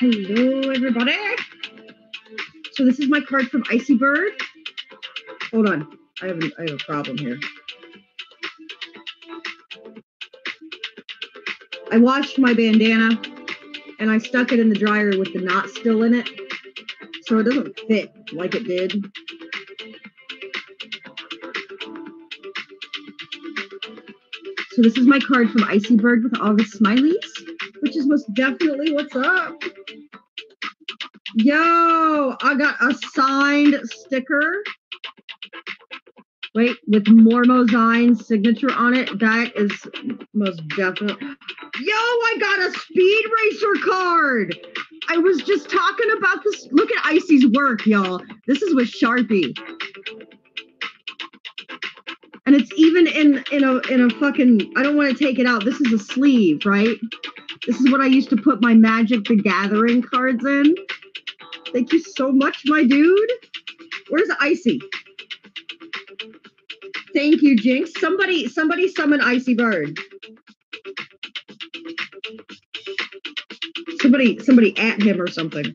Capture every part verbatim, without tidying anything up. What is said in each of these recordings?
Hello, everybody. So this is my card from Icy Bird. Hold on. I have a, I have a problem here. I washed my bandana, and I stuck it in the dryer with the knot still in it, so it doesn't fit like it did. So this is my card from Icy Bird with all the smileys, which is most definitely what's up. Yo, I got a signed sticker. Wait, with Mormo Zine's signature on it. That is most definitely. Yo, I got a Speed Racer card. I was just talking about this. Look at Icy's work, y'all. This is with Sharpie. And it's even in, in, a, in a fucking, I don't want to take it out. This is a sleeve, right? This is what I used to put my Magic the Gathering cards in. Thank you so much, my dude. Where's Icy? Thank you, Jinx. Somebody, somebody summon Icy Bird. Somebody, somebody at him or something.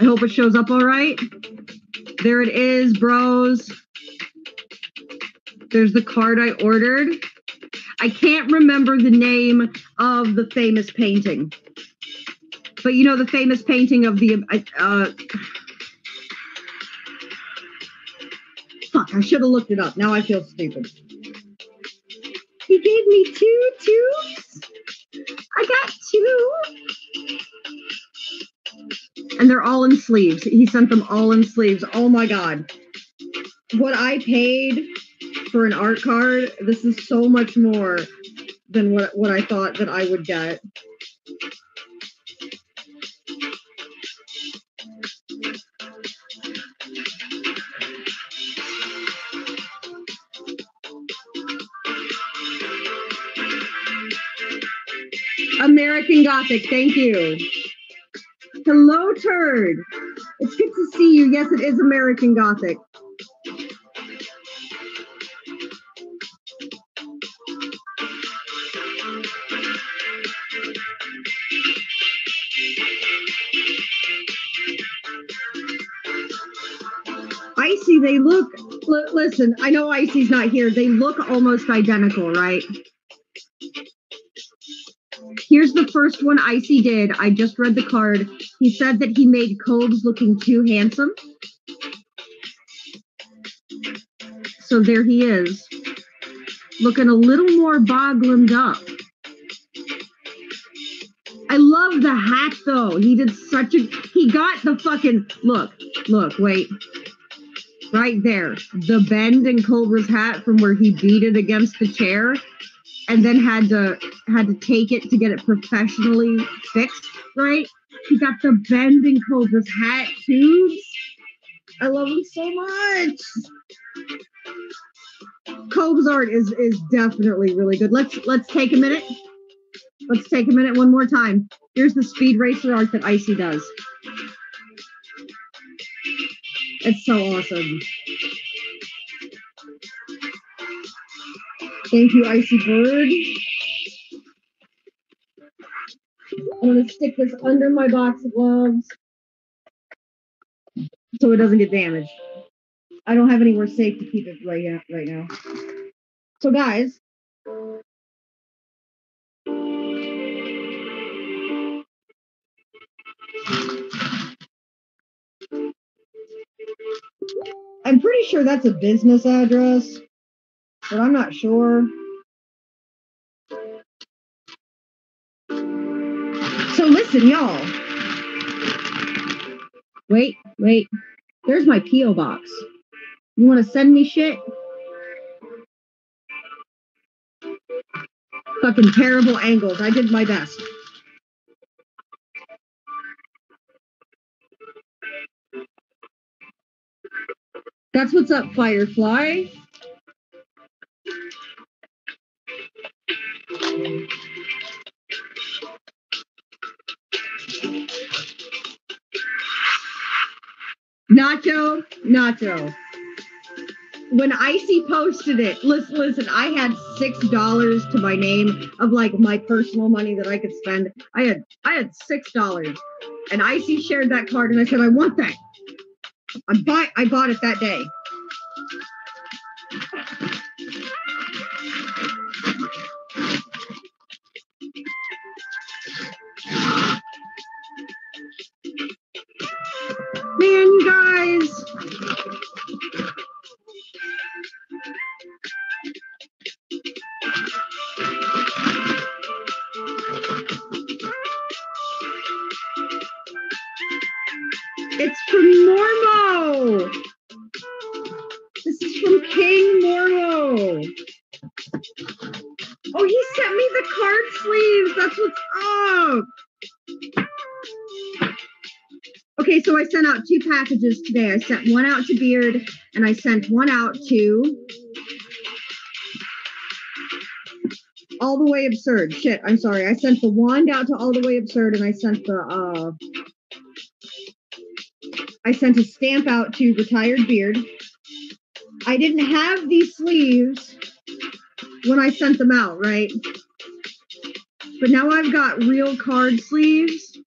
I hope it shows up all right. There it is, bros. There's the card I ordered. I can't remember the name of the famous painting. But you know, the famous painting of the... Uh, Fuck, I should have looked it up. Now I feel stupid. He gave me two tubes. I got two. And they're all in sleeves. He sent them all in sleeves. Oh my God. What I paid for an art card, this is so much more than what, what I thought that I would get. American Gothic, thank you. Hello, Turd. It's good to see you. Yes, it is American Gothic. Icy, they look, l- listen, I know Icy's not here. They look almost identical, right? Here's the first one Icy did. I just read the card. He said that he made Cobes looking too handsome. So there he is, looking a little more bogglined up. I love the hat, though. He did such a... He got the fucking... Look, look, wait. Right there. The bend in Cobra's hat from where he beat it against the chair. And then had to had to take it to get it professionally fixed, right? He got the bend in Cobra's hat tubes. I love him so much. Cobra's art is is definitely really good. Let's let's take a minute. Let's take a minute one more time. Here's the Speed Racer art that Icy does. It's so awesome. Thank you, Icy Bird. I'm going to stick this under my box of gloves so it doesn't get damaged. I don't have anywhere safe to keep it right now. Right now. So, guys. I'm pretty sure that's a business address. But I'm not sure. So listen, y'all. Wait, wait. There's my P O box. You want to send me shit? Fucking terrible angles. I did my best. That's what's up, Firefly. Nacho, Nacho. when Icy posted it, listen, listen, I had six dollars to my name of like my personal money that I could spend. I had, I had six dollars, and Icy shared that card, and I said, I want that. I bought, I bought it that day. Man, guys. It's from Mormo. This is from King Mormo. Oh, he sent me the card sleeves. That's what's up. Okay, so I sent out two packages today. I sent one out to Beard, and I sent one out to All the Way Absurd. Shit, I'm sorry. I sent the wand out to All the Way Absurd, and I sent the uh I sent a stamp out to Retired Beard. I didn't have these sleeves when I sent them out, right? But now I've got real card sleeves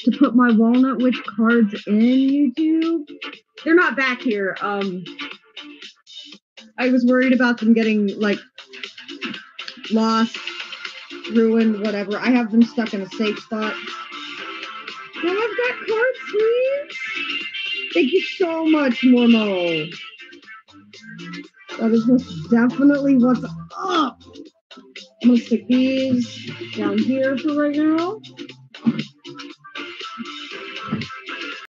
to put my Walnut Witch cards in, YouTube. They're not back here. Um, I was worried about them getting, like, lost, ruined, whatever. I have them stuck in a safe spot. Now I've got card sleeves. Thank you so much, Mormo. That is most definitely what's up. I'm going to stick these down here for right now.